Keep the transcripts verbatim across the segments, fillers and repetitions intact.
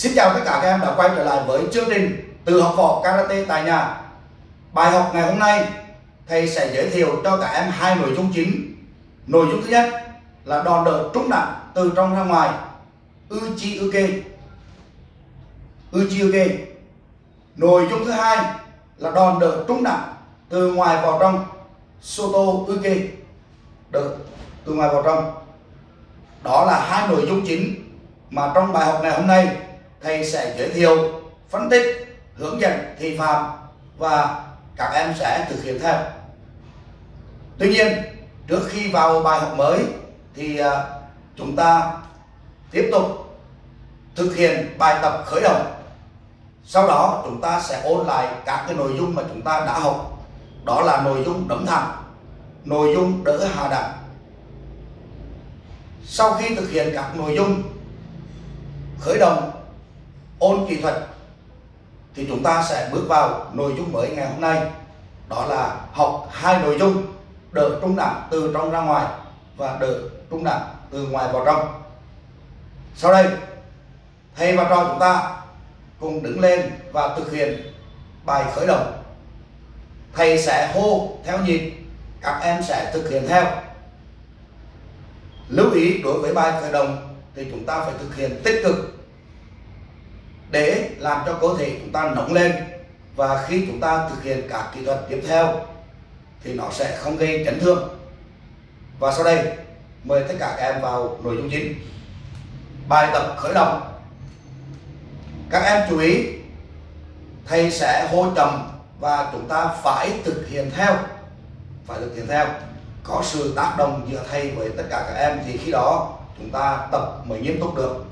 Xin chào tất cả các em đã quay trở lại với chương trình tự học võ karate tại nhà. Bài học ngày hôm nay thầy sẽ giới thiệu cho các em hai nội dung chính. Nội dung thứ nhất là đòn đỡ trúng nặng từ trong ra ngoài, Uchi Uke. Uchi Uke. Nội dung thứ hai là đòn đỡ trúng nặng từ ngoài vào trong, Soto Uke. Đỡ từ ngoài vào trong. Đó là hai nội dung chính mà trong bài học ngày hôm nay thầy sẽ giới thiệu, phân tích, hướng dẫn, thị phạm và các em sẽ thực hiện theo. Tuy nhiên, trước khi vào bài học mới thì chúng ta tiếp tục thực hiện bài tập khởi động. Sau đó chúng ta sẽ ôn lại các cái nội dung mà chúng ta đã học. Đó là nội dung đấm thẳng, nội dung đỡ hạ đạp. Sau khi thực hiện các nội dung khởi động, ôn kỹ thuật thì chúng ta sẽ bước vào nội dung mới ngày hôm nay, đó là học hai nội dung đỡ trung đẳng từ trong ra ngoài và đỡ trung đẳng từ ngoài vào trong. Sau đây thầy và trò chúng ta cùng đứng lên và thực hiện bài khởi động. Thầy sẽ hô theo nhịp, các em sẽ thực hiện theo. Lưu ý đối với bài khởi động thì chúng ta phải thực hiện tích cực để làm cho cơ thể chúng ta nóng lên, và khi chúng ta thực hiện các kỹ thuật tiếp theo thì nó sẽ không gây chấn thương. Và sau đây mời tất cả các em vào nội dung chính, bài tập khởi động. Các em chú ý, thầy sẽ hô chậm và chúng ta phải thực hiện theo, phải thực hiện theo. Có sự tác động giữa thầy với tất cả các em thì khi đó chúng ta tập mới nghiêm túc được.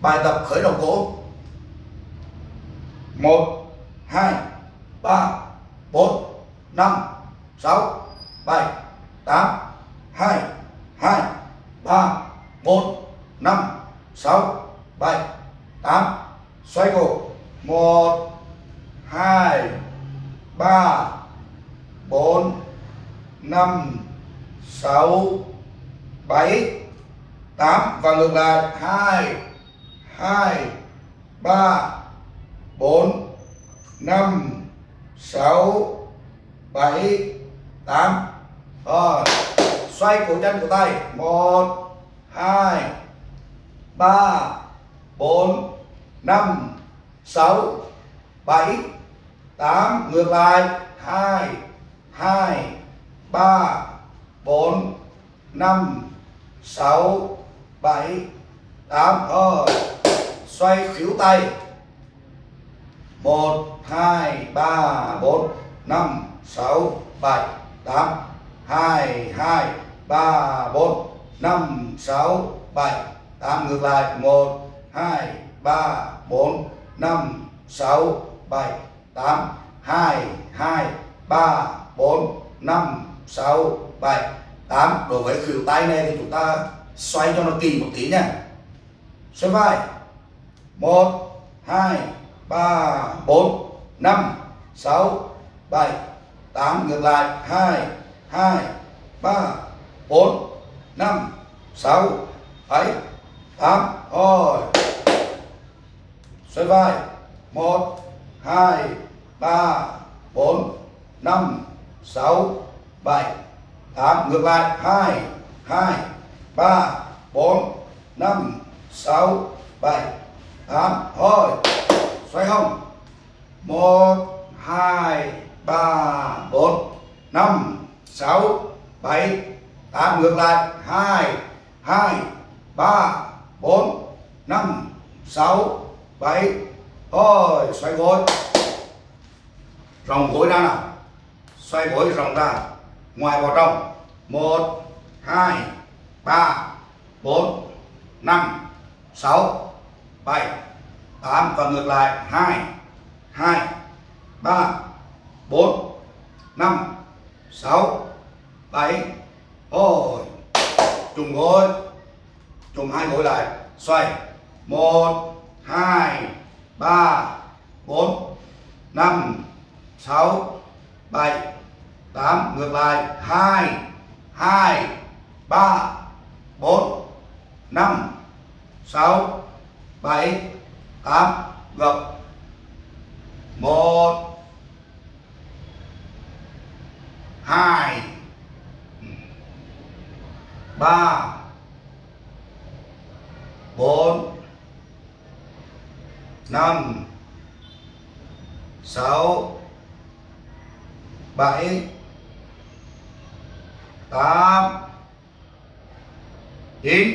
Bài tập khởi động gỗ. một, hai, ba, bốn, năm, sáu, bảy, tám, hai, hai, ba, bốn, năm, sáu, bảy, tám. Xoay cổ. một, hai, ba, bốn, năm, sáu, bảy, tám và ngược lại. Hai, hai, ba, bốn, năm, sáu, bảy, tám. Rồi, xoay cổ chân của tay. Một, hai, ba, bốn, năm, sáu, bảy, tám. Ngược lại. Hai, hai, ba, bốn, năm, sáu, bảy, tám. Rồi, xoay khuỷu tay. Một, hai, ba, bốn, năm, sáu, bảy, tám. Hai, hai, ba, bốn, năm, sáu, bảy, tám. Ngược lại. Một, hai, ba, bốn, năm, sáu, bảy, tám. Hai, hai, ba, bốn, năm, sáu, bảy, tám. Đối với khuỷu tay này thì chúng ta xoay cho nó kỳ một tí nha. Xoay vai. Một, hai, ba, bốn, năm, sáu, bảy, tám. Ngược lại. Hai, hai, ba, bốn, năm, sáu, bảy, tám. Rồi, xoay vai. Một, hai, ba, bốn, năm, sáu, bảy, tám. Ngược lại. Hai, hai, ba, bốn, năm, sáu, bảy, tám. Rồi, xoay hông. Một, hai, ba, bốn, năm, sáu, bảy, tám. Ngược lại. Hai, hai, ba, bốn, năm, sáu, bảy. Rồi, xoay gối. Rộng gối ra nào. Xoay gối rộng ra, ngoài vào trong. Một, hai, ba, bốn, năm, sáu, bảy, tám. Và ngược lại. Hai, hai, ba, bốn, năm, sáu, bảy. Rồi, chùm gối. Chùm hai gối lại. Xoay. Một, hai, ba, bốn, năm, sáu, bảy, tám. Ngược lại. Hai, hai, ba, bốn, năm, sáu, bảy, tám rộng một hai ba bốn năm sáu bảy tám chín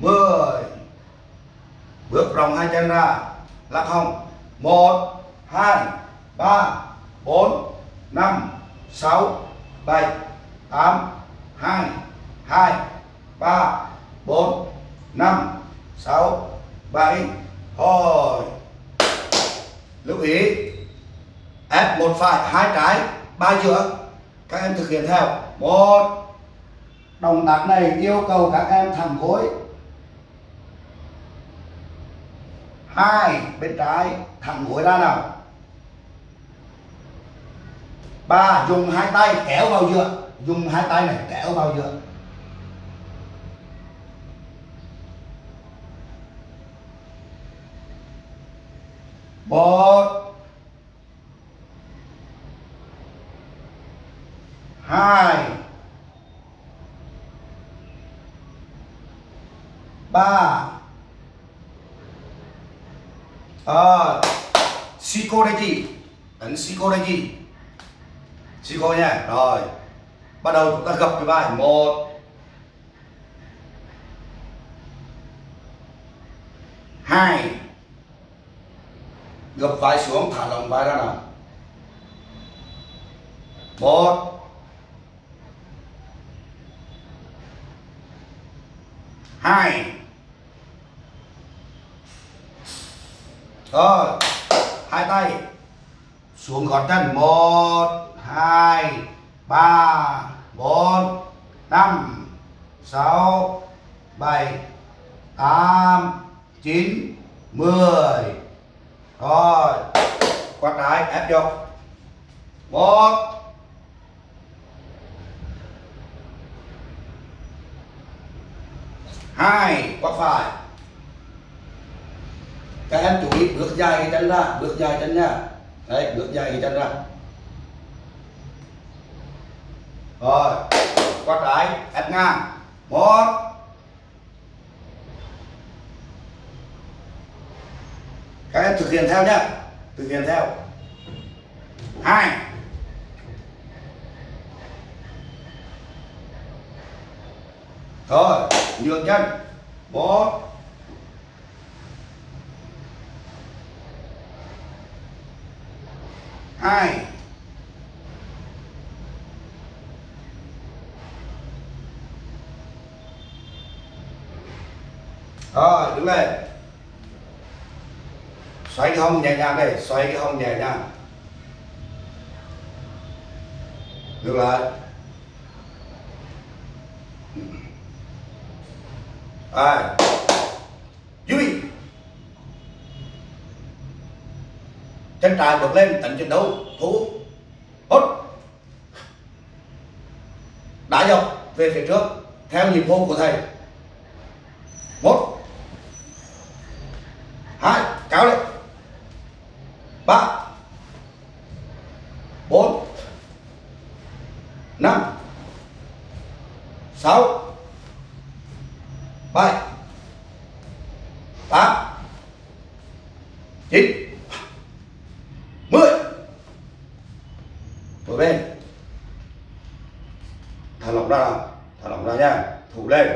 mười. Bước rộng hai chân ra, lắc hông một hai ba bốn năm sáu bảy tám hai hai ba bốn năm sáu bảy hồi. Lưu ý ép một phải hai trái ba giữa, các em thực hiện theo một. Động tác này yêu cầu các em thẳng gối, hai bên trái thẳng gối ra nào, ba dùng hai tay kéo vào giữa, dùng hai tay này kéo vào giữa, một hai ba ờ shiko dachi, ấn shiko dachi, shiko nha. Rồi bắt đầu chúng ta gập cái vai một hai, gập vai xuống thả lỏng vai ra nào, một hai. Rồi hai tay xuống gót chân một hai ba bốn năm sáu bảy tám chín mười. Rồi quạt trái ép vô một hai, quạt phải. Các em chú ý bước dài cái chân ra, bước dài chân nha. Đấy, bước dài cái chân ra. Rồi, quạt trái, ép ngang. Một các em thực hiện theo nhé, thực hiện theo. Hai rồi nhường chân bốn hai rồi đứng lên, xoay cái hông nhẹ nhàng đây, xoay cái hông nhẹ nhàng, ngược lại. À, duy chân trái bước lên tận trận đấu thủ hốt đá dọc về phía trước theo nhịp hô của thầy, một hai cáo lên ba bốn năm sáu bảy tám chín mười. Đổi bên, thả lỏng ra, thả lỏng ra nha, thủ lên,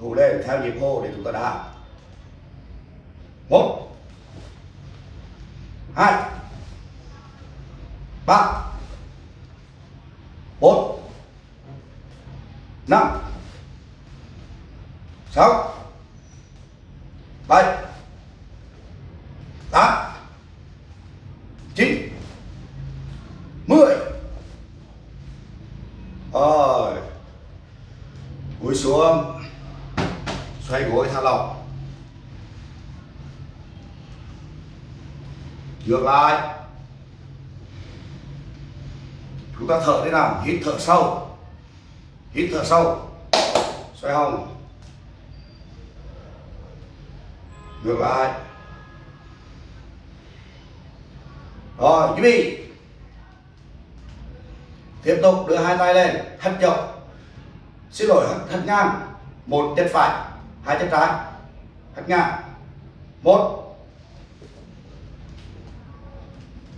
thủ lên theo nhịp hô để chúng ta đá một hai ba bốn năm sáu bảy tám chín mười. Rồi cúi xuống, xoay gối thả lỏng, ngược lại, chúng ta thở thế nào, hít thở sâu, hít thở sâu, xoay hông Ngược lại. Rồi, chuẩn bị. Tiếp tục đưa hai tay lên, hất dọc. Xin lỗi, hất ngang. Một chân phải, hai chân trái. Hất ngang. Một.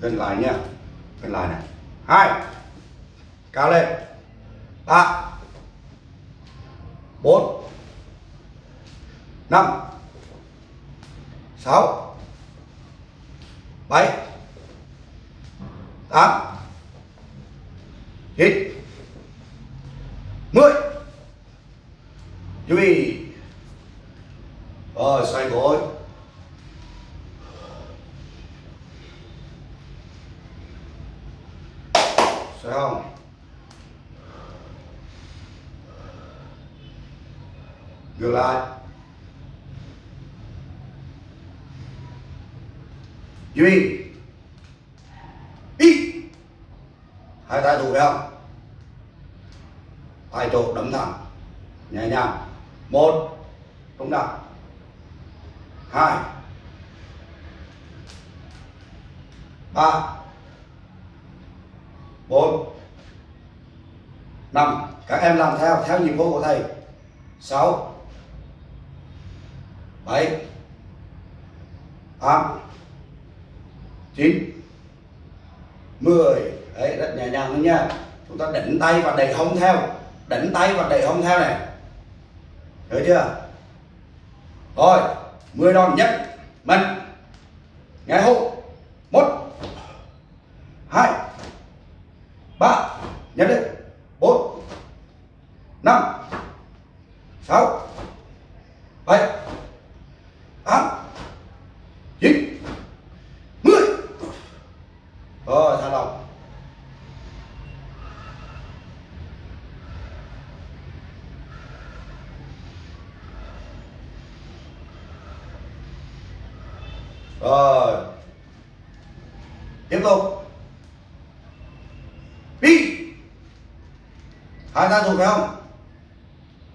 Dừng lại nha. Dừng lại này. Hai. Cao lên. Ba. Bốn. Năm. Sáu. Bảy. Tám. Chín. Mười. Chú ý. Rồi xoay gối. Xoay không. Ngược lại. Chú ý. Ý. Hai tay trụ không? Tay trụ đấm thẳng. Nhẹ nhàng. Một. Đúng nào. Hai. Ba. Bốn. Năm. Các em làm theo, theo nhịp vô của thầy. Sáu. Bảy. Tám. Chín. Mười. Đấy, rất nhẹ nhàng thôi nha. Chúng ta đẩy tay và đẩy hông theo. Đẩy tay và đẩy hông theo này. Thấy chưa? Rồi, mười đòn nhất mình. Nghe hô. Một. Hai. Ba. Nhấn lên. Bốn. Năm. Sáu. Bảy. Tám. Chín. Mười. Rồi, thả lỏng. Rồi. Tiếp tục. Đi. Hai ta dùng phải không?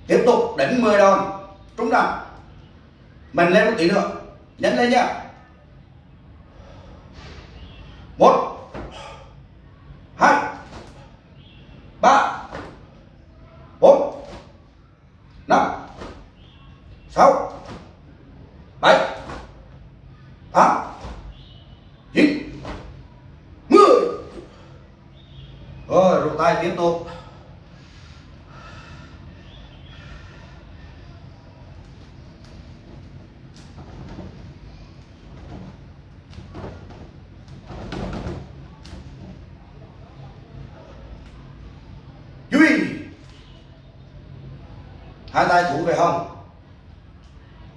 Tiếp tục đánh mười đòn. Trúng đòn. Mình lên một tí nữa. Nhấn lên nhá. Một. Hai. Ba. Bốn. Năm. Sáu. Bảy. tám. chín. mười. Rồi, rụt tay tiếp tục. Duy. Hai tay thủ về hông.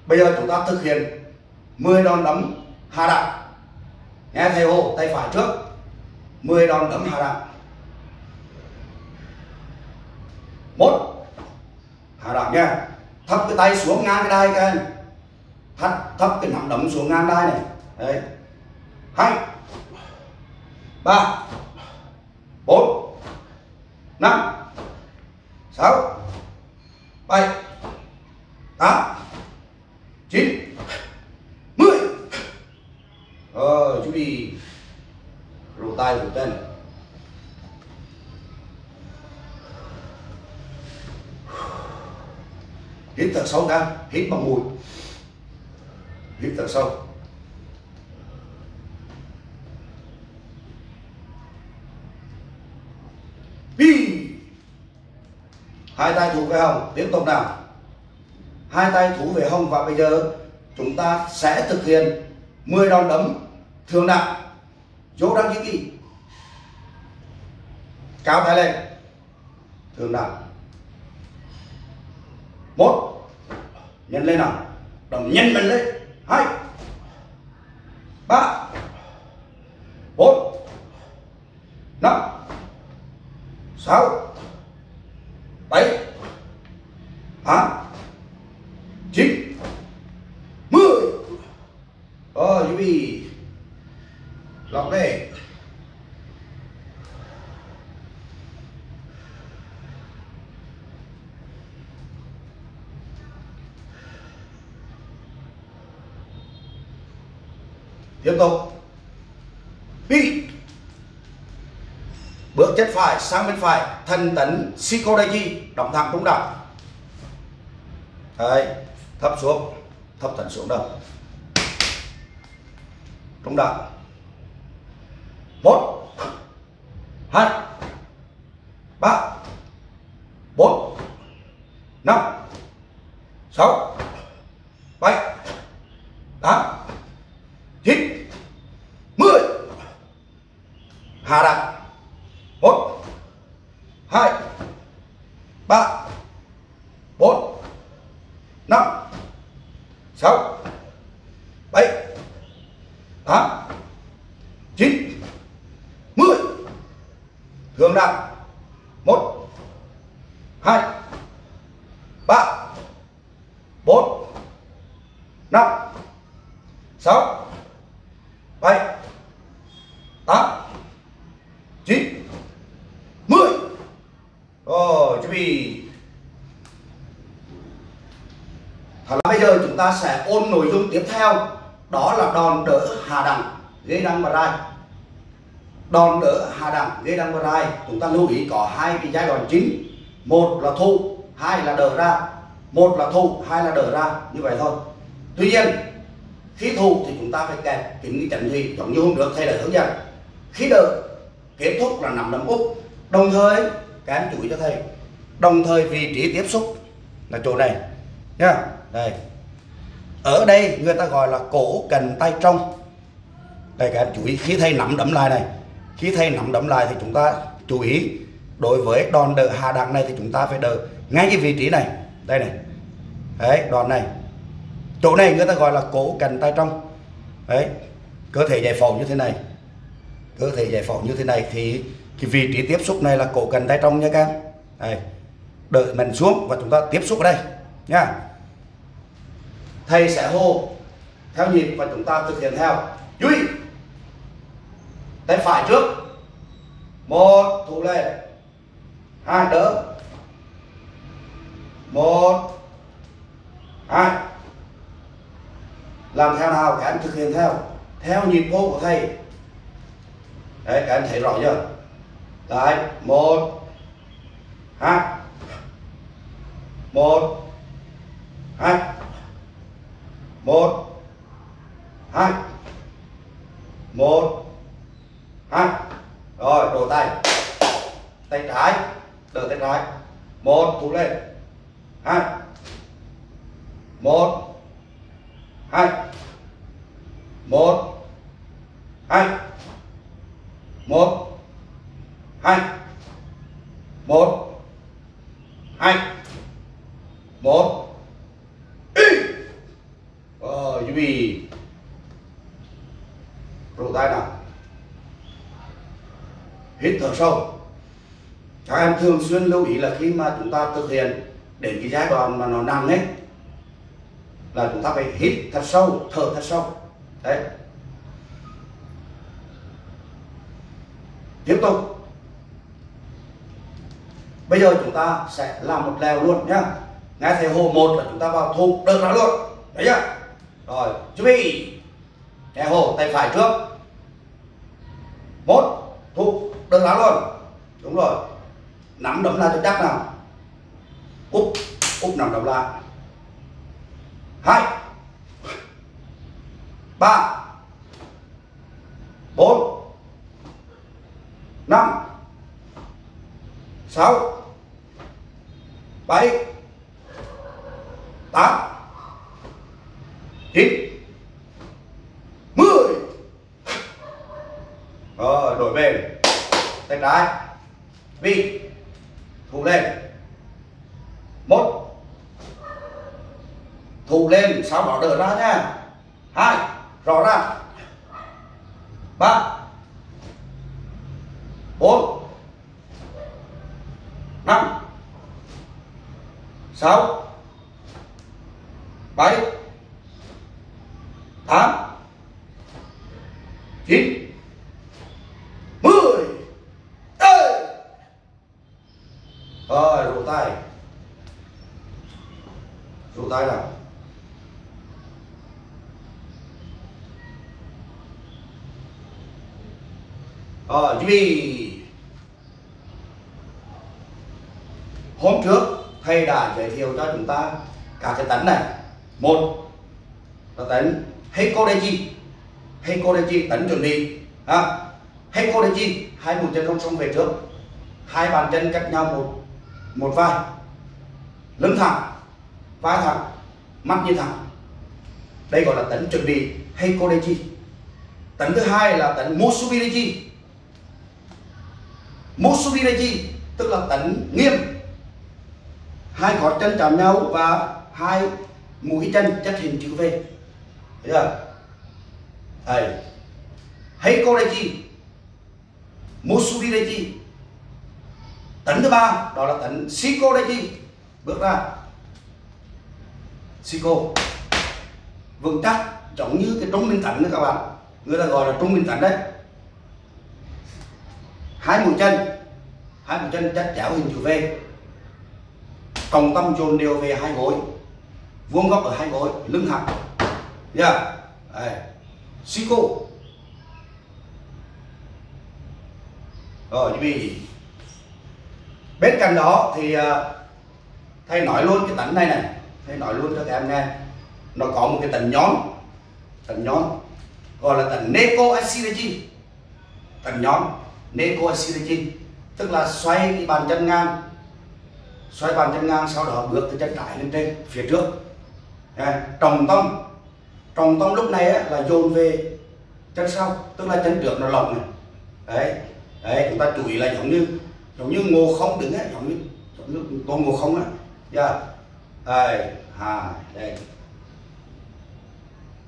Bây giờ chúng ta thực hiện mười đòn đấm hạ đạn. Nghe thầy hô, tay phải trước. mười đòn đấm hạ đạn. Một. Hạ đạn nha. Thấp cái tay xuống ngang cái đai các em. Thấp, thấp cái nắm đấm xuống ngang đai này. Đấy. Hai. Ba. Bốn. Năm. Sáu. Bảy. Tám. Chín. Ờ, chú đi rủ tay rủ chân. Hít thật sâu ra, hít bằng mũi. Hít thật sâu. Đi. Hai tay thủ về hông, tiếp tục nào. Hai tay thủ về hông và bây giờ chúng ta sẽ thực hiện mười đòn đấm thường đạn. Dỗ đăng ký kỳ. Cao thái lên. Thường đạn. Một. Nhân lên nào. Đấm nhân mình lên. Hai. Ba. Bốn. Năm. Sáu. Bảy. Tám. Chín. Rồi, chú ý. Lọc đây. Tiếp tục. Đi. Bước chân phải sang bên phải, thần tấn shiko dachi, đóng thẳng đúng đẳng. Đấy, thấp xuống, thấp thần xuống đầu. Đúng đẳng. Một, hai, ba, bốn, năm, sáu, bảy, tám, chín, mười. Hạ đặt. Một, hai, ba, bốn, năm, sáu, bảy, tám, chín, mười. Thượng đặt. Một, hai, ba, bốn, năm, sáu, bảy, tám, chín, mười. Rồi, chuẩn bị. Thật là bây giờ chúng ta sẽ ôn nội dung tiếp theo, đó là đòn đỡ hạ đẳng ghế đăng và rai. Đòn đỡ hạ đẳng ghế đăng và rai, chúng ta lưu ý có hai cái giai đoạn chính, một là thu, hai là đỡ ra. Một là thu, hai là đỡ ra, như vậy thôi. Tuy nhiên khi thu thì chúng ta phải kẹp kính cái chấn thì giống như hôm trước thầy đã hướng dẫn. Khi đỡ kết thúc là nằm đấm úp. Đồng thời các em chú ý cho thầy, đồng thời vị trí tiếp xúc là chỗ này nha. Đây, ở đây người ta gọi là cổ cần tay trong. Đây các em chú ý, khi thầy nắm đấm lại này, khi thầy nắm đấm lại thì chúng ta chú ý, đối với đòn đỡ hạ đẳng này thì chúng ta phải đỡ ngay cái vị trí này. Đây này, đấy, đòn này, chỗ này người ta gọi là cổ cành tay trong. Đấy, cơ thể giải phẫu như thế này, cơ thể giải phẫu như thế này thì cái vị trí tiếp xúc này là cổ cành tay trong nha các em. Đây, đợi mình xuống và chúng ta tiếp xúc ở đây nha. Thầy sẽ hô theo nhịp và chúng ta thực hiện theo. Duy tay phải trước, một thủ lên, hai đỡ, một, hai. Làm theo nào các em thực hiện theo, theo nhịp hô của thầy. Đấy, các em thấy rõ chưa? Đấy, một, hai, một, hai, một, hai, một, hai. Rồi, đổ tay, tay trái, đỡ tay trái, một, thủ lên, hai, một, hai, một, hai, một, hai, một, hai, một, y. Rồi, chuẩn bị rủ tay nào, hít thở sâu. Các em thường xuyên lưu ý là khi mà chúng ta thực hiện đến cái giai đoạn mà nó nằm ấy là chúng ta phải hít thật sâu, thở thật sâu. Đấy, tiếp tục. Bây giờ chúng ta sẽ làm một lèo luôn nhá. Nghe thầy hô một là chúng ta vào thu đỡ ra luôn. Đấy nhá. Rồi, chuẩn bị. Nghe hô tay phải trước, một, thu đỡ ra luôn. Đúng rồi, nắm đấm lại cho chắc nào. Úp, úp nằm đấm lại. Hai, ba, bốn, năm, sáu, bảy, tám, chín, mười. Rồi, đổi về tay trái, đi, thủ lên, một, thủ lên, sau đó đỡ ra nha. Hai, rõ ra, ba, bốn, năm, sáu, bảy, tám, chín, mười. Ê! Rồi, rủ tay, rủ tay nào. Rồi, chuẩn bị. Hôm trước thầy đã giới thiệu cho chúng ta các cái tấn này. Một là tấn Heiko Dachi. Heiko Dachi tấn chuẩn bị à. Heiko Dachi, hai mũi chân không xông về trước, hai bàn chân cách nhau một một vai, lưng thẳng, vai thẳng, mắt nhìn thẳng. Đây gọi là tấn chuẩn bị Heiko Dachi. Tấn thứ hai là tấn Musubi Dachi. Musubi Dachi tức là tấn nghiêm, hai gót chân chạm nhau và hai mũi chân chất hình chữ V. Thấy chưa? Đây. Heiko Dachi, Musubi Dachi. Tấn thứ ba đó là tấn shiko dachi. Bước ra shiko vững chắc, giống như cái trung bình tấn đó các bạn, người ta gọi là trung bình tấn đấy. Hai mũi chân, hai mũi chân chất chéo hình chữ V, còng tâm chồn đều về hai gối, vuông góc ở hai gối, lưng thẳng. Nha, shiko. Rồi như vậy. Bên cạnh đó thì thầy nói luôn cái tấn này này, thầy nói luôn cho các em nghe. Nó có một cái tấn nhón, tấn nhón gọi là tấn Neko Ashi Dachi. Tấn nhón Neko Ashi Dachi tức là xoay cái bàn chân ngang, xoay bàn chân ngang sau đó bước cái chân trái lên trên phía trước. Trọng tâm, trọng tâm lúc này là dồn về chân sau, tức là chân trước nó lỏng này. Đấy, đấy chúng ta chú ý là giống như giống như ngô không đứng ấy, giống như giống như con ngô không ấy, yeah. Đây, hai, đây.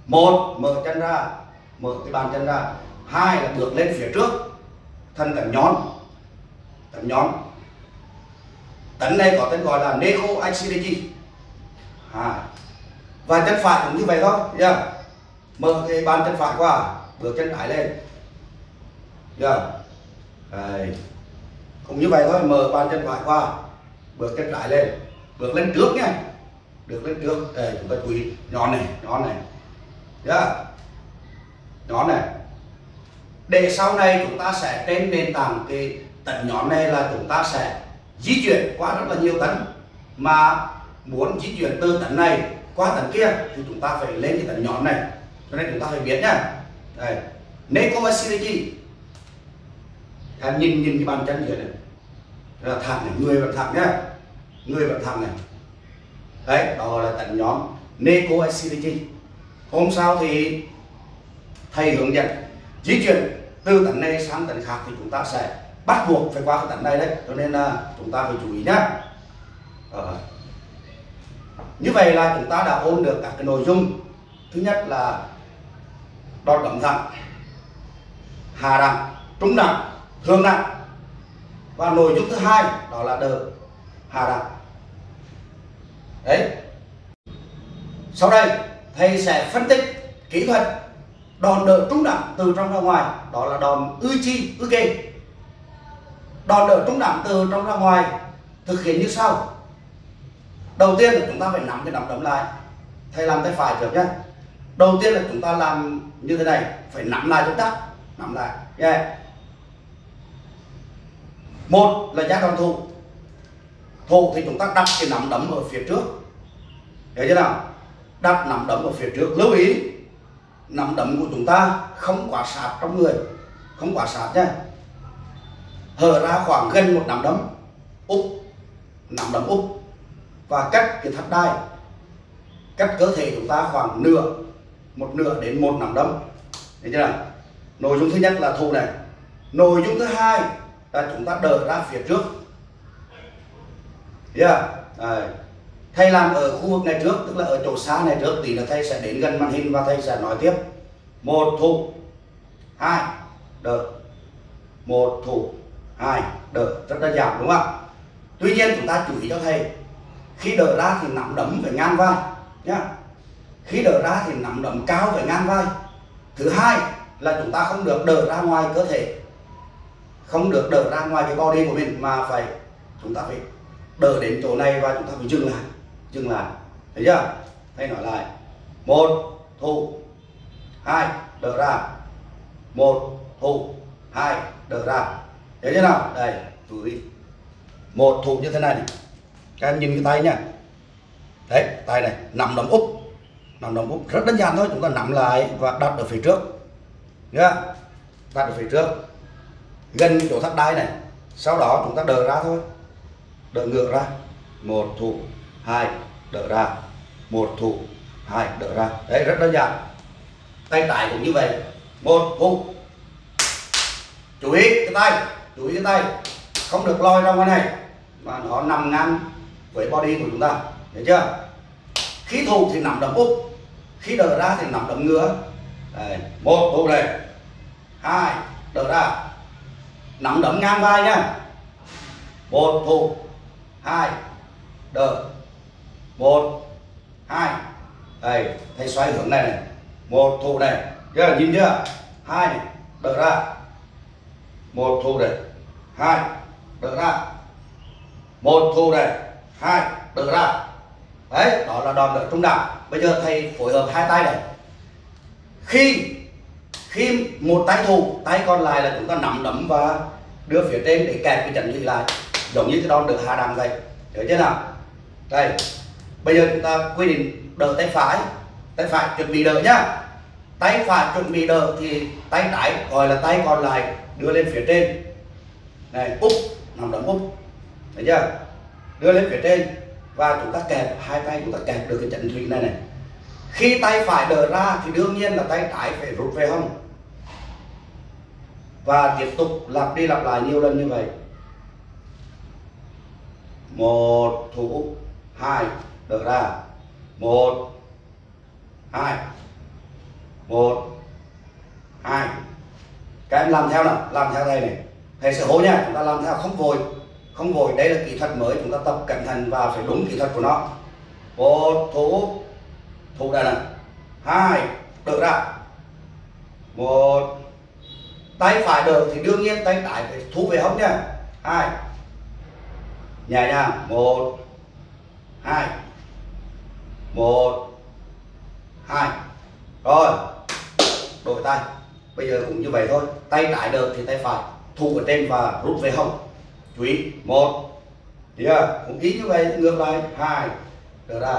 Một, mở chân ra, mở cái bàn chân ra. Hai là bước lên phía trước, thân tấn nhón, tấn nhón. Tấn này có tên gọi là Neko Ashi Dachi. À, và chân phải cũng như vậy thôi, yeah. Mở cái bàn chân phải qua, bước chân trái lên, yeah. Đây. Cũng như vậy thôi, mở bàn chân phải qua, bước chân trái lên, bước lên trước nhé, bước lên trước. Đây, chúng ta chú ý nhón này, nhón này, yeah. Nhón này. Để sau này chúng ta sẽ trên nền tảng cái tấn nhón này là chúng ta sẽ di chuyển qua rất là nhiều tấn. Mà muốn di chuyển từ tấn này qua tấn kia thì chúng ta phải lên cái tấn nhón này. Cho nên chúng ta phải biết nhé. Đây, Neko Ashi Dachi. Em nhìn nhìn cái bàn chân dưới này. Đó là thẳng này, người vẫn thẳng nhá. Người vẫn thẳng này. Đấy, đó là tấn nhón Neko Ashi Dachi. Hôm sau thì thầy hướng dẫn di chuyển từ tấn này sang tấn khác thì chúng ta sẽ bắt buộc phải qua cái tấn này đấy. Cho nên là chúng ta phải chú ý nhá. Ờ. Như vậy là chúng ta đã ôn được các cái nội dung. Thứ nhất là đòn đấm thẳng, hạ đẳng, trúng đẳng, thường đẳng. Và nội dung thứ hai đó là đờ hạ đẳng. Đấy. Sau đây thầy sẽ phân tích kỹ thuật đòn đờ trúng đẳng từ trong ra ngoài, đó là đòn Uchi Uke. Đòn đờ trúng đẳng từ trong ra ngoài thực hiện như sau. Đầu tiên là chúng ta phải nắm cái nắm đấm lại. Thầy làm tay phải trước nhé. Đầu tiên là chúng ta làm như thế này, phải nắm lại cho chắc, nắm lại. Yeah. Một là giác đòn thủ. Thủ thì chúng ta đặt cái nắm đấm ở phía trước. Hiểu chưa nào? Đặt nắm đấm ở phía trước. Lưu ý, nắm đấm của chúng ta không quá sát trong người, không quá sát nhé. Hở ra khoảng gần một nắm đấm, úp, nắm đấm úp. Và cách cái thắt đai, cách cơ thể chúng ta khoảng nửa, một nửa đến một nắm đấm. Hiểu chưa nào? Nội dung thứ nhất là thủ này. Nội dung thứ hai là chúng ta đỡ ra phía trước. Yeah. Thầy làm ở khu vực này trước, tức là ở chỗ xa này trước, thì là thầy sẽ đến gần màn hình và thầy sẽ nói tiếp. Một thủ, hai đỡ, một thủ, hai đỡ, rất đơn giản đúng không ạ? Tuy nhiên chúng ta chú ý cho thầy, khi đỡ ra thì nắm đấm phải ngang vai nhá. Khi đỡ ra thì nắm đấm cao phải ngang vai. Thứ hai là chúng ta không được đỡ ra ngoài cơ thể, không được đỡ ra ngoài cái body của mình, mà phải chúng ta phải đỡ đến chỗ này và chúng ta phải dừng lại, dừng lại. Thấy chưa? Thầy nói lại. Một thủ, hai đỡ ra, một thủ, hai đỡ ra. Thế thế nào? Đây, với một thủ như thế này đi. Các em nhìn cái tay nha. Đấy, tay này, nằm đấm úp. Nằm đấm úp rất đơn giản thôi, chúng ta nằm lại và đặt ở phía trước. Nhá. Đặt ở phía trước. Gần chỗ thắt đai này. Sau đó chúng ta đỡ ra thôi. Đỡ ngược ra. Một thủ, hai đỡ ra. Một thủ, hai đỡ ra. Đấy, rất đơn giản. Tay trái cũng như vậy. Một vùng. Chú ý cái tay, chú ý cái tay không được lôi ra ngoài này mà nó nằm ngang với body của chúng ta, thấy chưa? Khi thủ thì nằm đấm úp, khi đỡ ra thì nằm đấm ngửa. Đây, một thủ này, hai đỡ ra, nằm đấm ngang vai nhá. Một thủ, hai đỡ, một hai. Đây, thấy xoay hướng này này. Một thủ này, chưa, nhìn chưa? Hai này, đỡ ra. Một thủ này, hai đỡ ra. Một thủ này, hai đỡ ra. Đấy, đó là đòn đỡ trung đạo. Bây giờ thầy phối hợp hai tay này. Khi khi một tay thủ, tay còn lại là chúng ta nắm đấm và đưa phía trên để kẹp cái chấn lì lại, giống như cái đòn đỡ hạ đằng vậy. Được chưa nào? Đây, bây giờ chúng ta quy định đỡ tay phải. Tay phải chuẩn bị đỡ nhá. Tay phải chuẩn bị đỡ thì tay trái gọi là tay còn lại đưa lên phía trên này, úp, nằm đấm úp, thấy chưa? Đưa lên phía trên và chúng ta kẹp, hai tay chúng ta kẹp được cái chấn thủy này này. Khi tay phải đỡ ra thì đương nhiên là tay trái phải rút về hông và tiếp tục lặp đi lặp lại nhiều lần như vậy. Một thủ, hai đỡ ra. Một, hai, một, hai. Các em làm theo nào, làm theo thầy này. Thầy sẽ hỗ nha, chúng ta làm theo không vội. Không vội, đây là kỹ thuật mới, chúng ta tập cẩn thận và phải đúng kỹ thuật của nó. Một thủ, thủ đây này. Hai, đỡ ra. Một, tay phải đỡ thì đương nhiên tay trái phải thu về hông nha. Hai, nhẹ nhàng. Một, hai, một, hai. Rồi, đổi tay. Bây giờ cũng như vậy thôi, tay trái đỡ thì tay phải thu ở trên và rút về hông. Chú ý, một, thì cũng ý như vậy, ngược lại, hai, đỡ ra,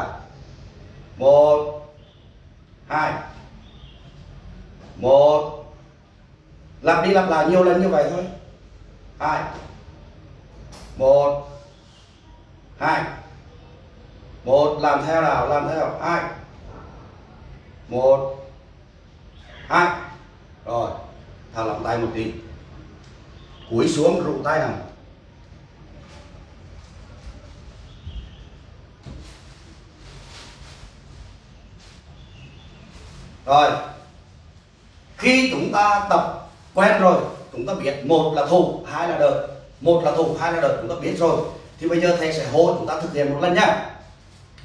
một, hai, một, lặp đi lặp lại nhiều lần như vậy thôi, hai, một, hai, một, làm theo nào, làm theo, hai, một, hai. Rồi, thả lỏng tay một tí. Cúi xuống rụ tay nào. Rồi, khi chúng ta tập quen rồi, chúng ta biết một là thủ, hai là đỡ. Một là thủ, hai là đỡ, chúng ta biết rồi. Thì bây giờ thầy sẽ hỗ chúng ta thực hiện một lần nhá.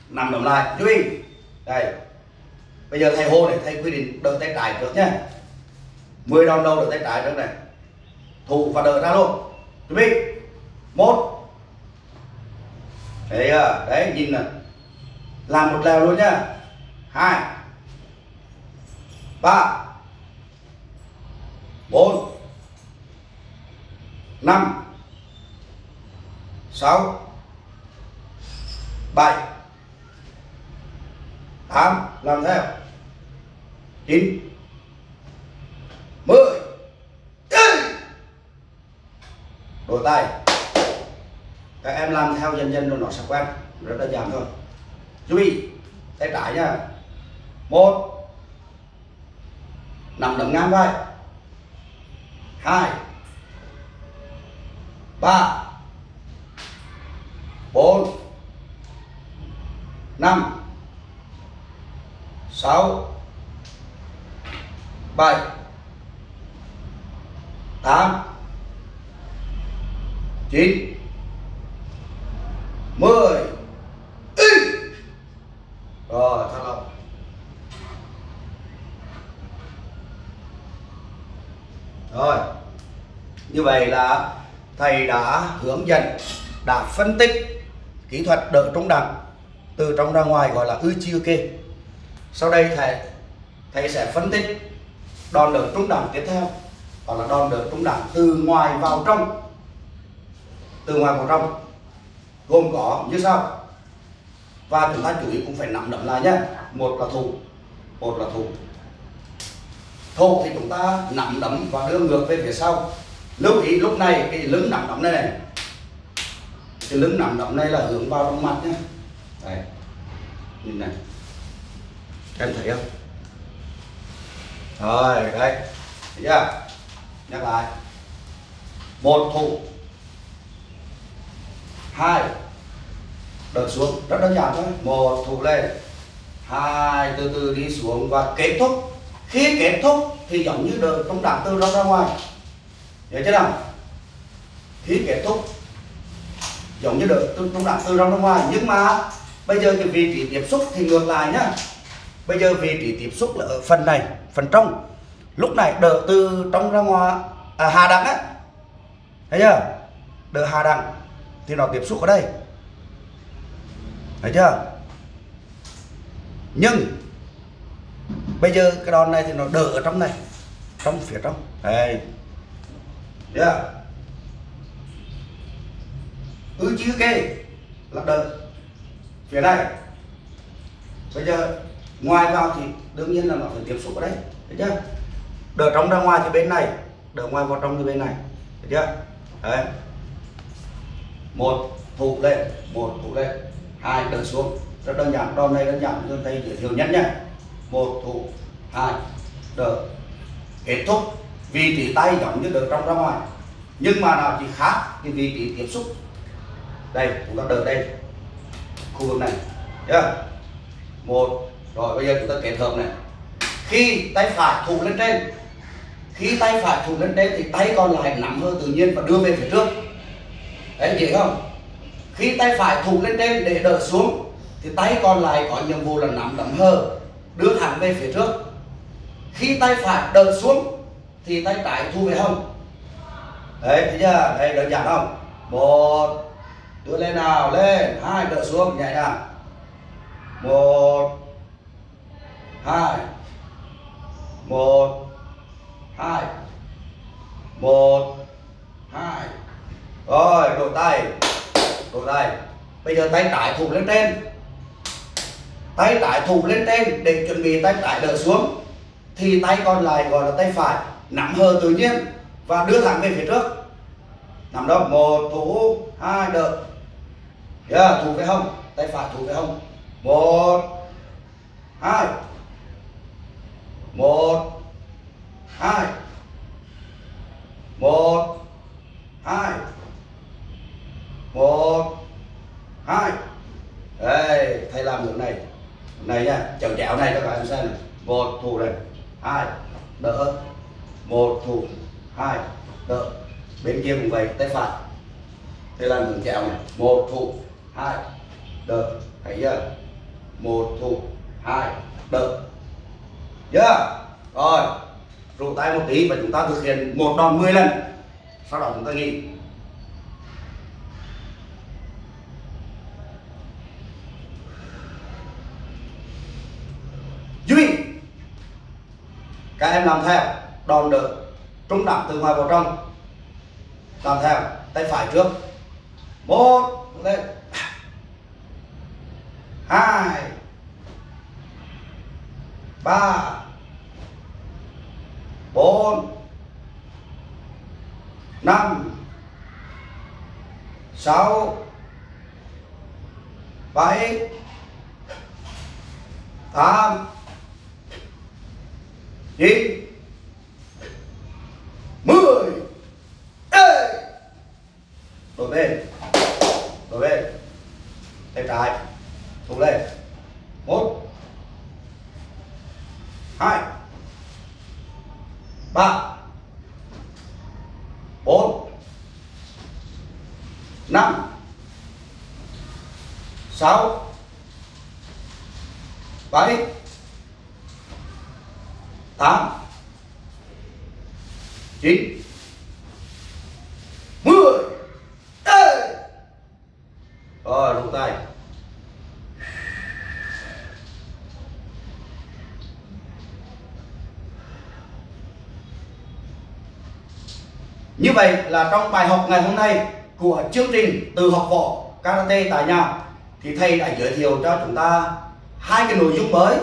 Nằm đấm lại, chú ý. Đây. Bây giờ thầy hô này, thầy quy định đỡ tay trái trước nhá. Mười đòn đầu đỡ tay trái trước này. Thủ và đỡ ra luôn. Chuẩn bị. Một. Đấy, đấy, nhìn nè. Làm một lèo luôn nhá. Hai. Ba. Bốn. Năm. Sáu. Bảy. Tám. Làm theo. Chín. Mười. Đổi tay. Các em làm theo dần dần rồi nó sẽ quen. Rất đơn giản thôi. Chú ý. Tay trái nha. Một. Nằm đấm ngang vai. Hai. Ba. Bốn. Năm. Sáu. Bảy. Tám. chín. mười. Rồi, thả lỏng. Rồi. Như vậy là thầy đã hướng dẫn, đã phân tích kỹ thuật đỡ trung đẳng từ trong ra ngoài gọi là Uchi Uke. Sau đây thầy thầy sẽ phân tích đòn đỡ trung đẳng tiếp theo. hoặc là đòn được trúng đẳng từ ngoài vào trong, từ ngoài vào trong gồm có như sau. Và chúng ta chú ý cũng phải nắm đậm lại nhé. Một là thủ, một là thủ. Thủ thì chúng ta nắm đấm và đưa ngược về phía sau. Lưu ý lúc này cái lưng nắm đấm này này, cái lưng nắm đấm này là hướng vào trong mặt nhé. Đây, nhìn này, em thấy không? Rồi, đây, thấy chưa? Nhắc lại, một thủ, hai, đợt xuống, rất đơn giản thôi. Một thủ lên, hai, từ từ đi xuống và kết thúc. Khi kết thúc thì giống như đợt trong đẳng từ đó ra ngoài, nhớ chưa nào? Khi kết thúc giống như đợt trong đẳng từ đó ra ngoài, nhưng mà bây giờ cái vị trí tiếp xúc thì ngược lại nhá. Bây giờ vị trí tiếp xúc là ở phần này, phần trong. Lúc này đỡ từ trong ra ngoài, à, hạ đẳng á, thấy chưa? Đỡ hạ đẳng thì nó tiếp xúc ở đây, thấy chưa? Nhưng bây giờ cái đòn này thì nó đỡ ở trong này, trong phía trong đây, thấy chưa? Uchi Uke là đỡ phía này. Bây giờ ngoài vào thì đương nhiên là nó phải tiếp xúc ở đây, thấy chưa? Đỡ trong ra ngoài thì bên này, đỡ ngoài vào trong thì bên này, thấy chưa? Đấy. Một thủ lên, một thủ lên, hai đỡ xuống, rất đơn giản. Đòn này đơn giản, chúng ta giới thiệu nhất nhé. Một thủ, hai đỡ, kết thúc. Vị trí tay giống như đỡ trong ra ngoài, nhưng mà nào chỉ khác cái vị trí tiếp xúc. Đây, chúng ta đỡ đây, khu vực này, thấy chưa? Một. Rồi bây giờ chúng ta kết hợp này. Khi tay phải thủ lên trên, khi tay phải thủ lên trên thì tay còn lại nắm hơi tự nhiên và đưa về phía trước. Đấy, dễ không? Khi tay phải thủ lên trên để đỡ xuống thì tay còn lại có nhiệm vụ là nắm đấm hơ, đưa hẳn về phía trước. Khi tay phải đỡ xuống thì tay trái thu về hông. Đấy, thấy chưa? Đây, đơn giản không? Một, đưa lên nào, lên. Hai, đỡ xuống, nhẹ nhàng. Một, hai, một, hai, một, hai. Rồi, đổ tay, đổ tay. Bây giờ tay trái thủ lên trên, tay trái thủ lên trên để chuẩn bị tay trái đỡ xuống thì tay còn lại gọi là tay phải nắm hờ tự nhiên và đưa thẳng về phía trước. Nắm đó, một thủ, hai đỡ, yeah, thủ về hông, tay phải thủ về hông. Một, hai, một, hai, một, hai, một, hai. Đây, thầy làm được này, này nha, chèo chèo này các bạn xem này. Một thủ này, hai đỡ, một thủ, hai đỡ. Bên kia cũng vậy, tay phải, thầy làm được chèo này. Một thủ, hai đỡ, thấy chưa? Một thủ, hai đỡ. Yeah. Rồi, rụt tay một tí và chúng ta thực hiện một đòn mười lần. Sau đó chúng ta nghỉ. Duy, các em làm theo. Đòn đỡ, trúng đẳng từ ngoài vào trong, làm theo. Tay phải trước. Một, lên. Hai, ba, bốn, năm, sáu, bảy, tám, chín, mười. Ê! Đổi bên, đổi bên, tay trái, thủ lên. Một, hai, ba, bốn, năm, sáu, bảy, tám, chín, mười. Rồi, rút tay. Như vậy là trong bài học ngày hôm nay của chương trình tự học võ karate tại nhà thì thầy đã giới thiệu cho chúng ta hai cái nội dung mới,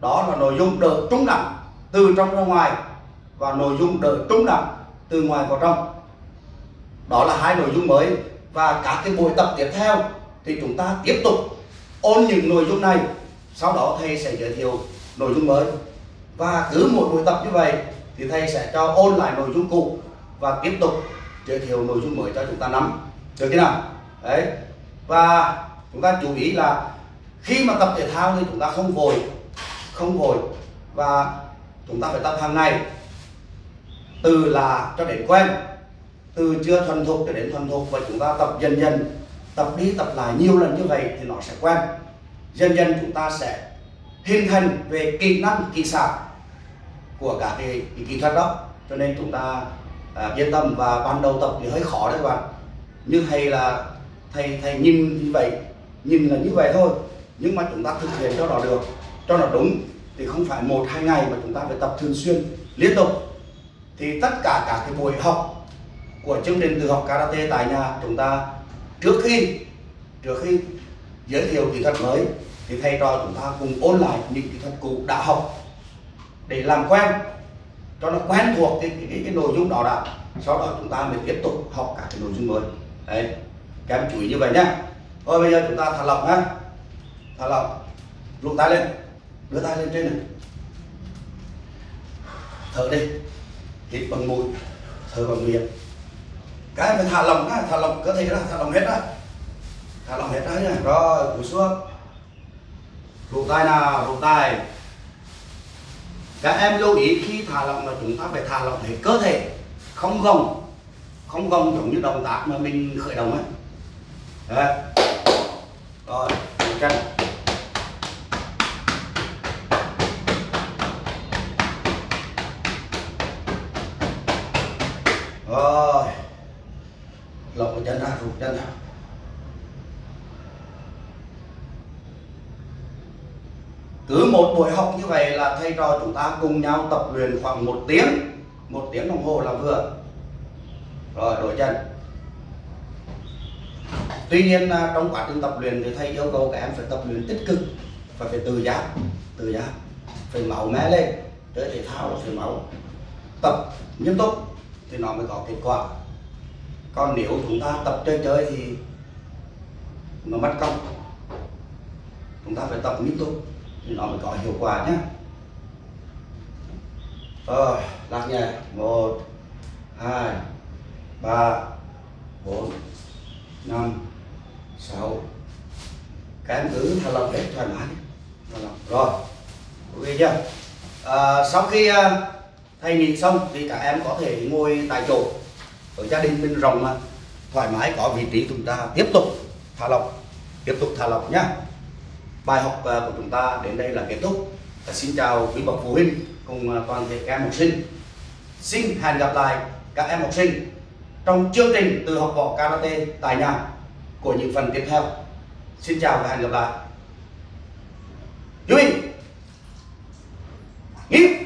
đó là nội dung đỡ trúng nặng từ trong ra ngoài và nội dung đỡ trúng nặng từ ngoài vào trong. Đó là hai nội dung mới, và các cái buổi tập tiếp theo thì chúng ta tiếp tục ôn những nội dung này, sau đó thầy sẽ giới thiệu nội dung mới, và cứ một buổi tập như vậy thì thầy sẽ cho ôn lại nội dung cũ và tiếp tục giới thiệu nội dung mới cho chúng ta nắm được thế nào đấy. Và chúng ta chú ý là khi mà tập thể thao thì chúng ta không vội không vội và chúng ta phải tập hàng ngày, từ là cho đến quen, từ chưa thuần thục cho đến thuần thục, và chúng ta tập dần dần, tập đi tập lại nhiều lần như vậy thì nó sẽ quen, dần dần chúng ta sẽ hình thành về kỹ năng kỹ xảo của cả cái, cái kỹ thuật đó. Cho nên chúng ta à, yên tâm. Và ban đầu tập thì hơi khó đấy các bạn, nhưng thầy là thầy thầy nhìn như vậy, nhìn là như vậy thôi, nhưng mà chúng ta thực hiện cho nó được, cho nó đúng thì không phải một hai ngày mà chúng ta phải tập thường xuyên liên tục. Thì tất cả các cái buổi học của chương trình tự học karate tại nhà, chúng ta trước khi trước khi giới thiệu kỹ thuật mới thì thầy trò chúng ta cùng ôn lại những kỹ thuật cũ đã học để làm quen, cho nó quen thuộc cái, cái, cái, cái nội dung đó đã, sau đó chúng ta mới tiếp tục học các cái nội dung mới đấy. Các em chú ý như vậy nhé. Thôi bây giờ chúng ta thả lỏng ha, thả lỏng, rút tay lên, đưa tay lên trên này, thở đi, hít bằng mũi, thở bằng miệng. Các em phải thả lỏng ha, thả lỏng cơ thể ra, thả lỏng hết ra, thả lỏng hết ra nha. Rồi cúi xuống, rút tay nào, rút tay. Các em lưu ý khi thả lỏng là chúng ta phải thả lỏng hết cơ thể, không gồng, không gồng giống như động tác mà mình khởi động ấy. Đấy. Rồi, một chân. Rồi, lỏng một chân ra, rụt chân ra. Cứ một buổi học như vậy là thầy trò chúng ta cùng nhau tập luyện khoảng một tiếng, một tiếng đồng hồ là vừa. Rồi đổi chân. Tuy nhiên trong quá trình tập luyện thì thầy yêu cầu các em phải tập luyện tích cực, phải phải tự giác, tự giác, phải máu mẽ lên, chơi thể thao là phải máu, tập nghiêm túc thì nó mới có kết quả. Còn nếu chúng ta tập chơi chơi thì nó mất công. Chúng ta phải tập nghiêm túc thì nó mới có hiệu quả nhé. Rồi lắc nhẹ, một, hai, ba, bốn, năm, sáu. Các em cứ thả lỏng hết thoải mái, thả lỏng. Rồi, ok chưa? À, sau khi thầy nhìn xong thì các em có thể ngồi tại chỗ. Ở gia đình mình rộng mà, thoải mái có vị trí, chúng ta tiếp tục thả lỏng, tiếp tục thả lỏng nhá. Bài học của chúng ta đến đây là kết thúc. Xin chào quý bậc phụ huynh cùng toàn thể các em học sinh. Xin hẹn gặp lại các em học sinh trong chương trình tự học võ karate tại nhà của những phần tiếp theo. Xin chào và hẹn gặp lại. Chú ý. Nghỉ.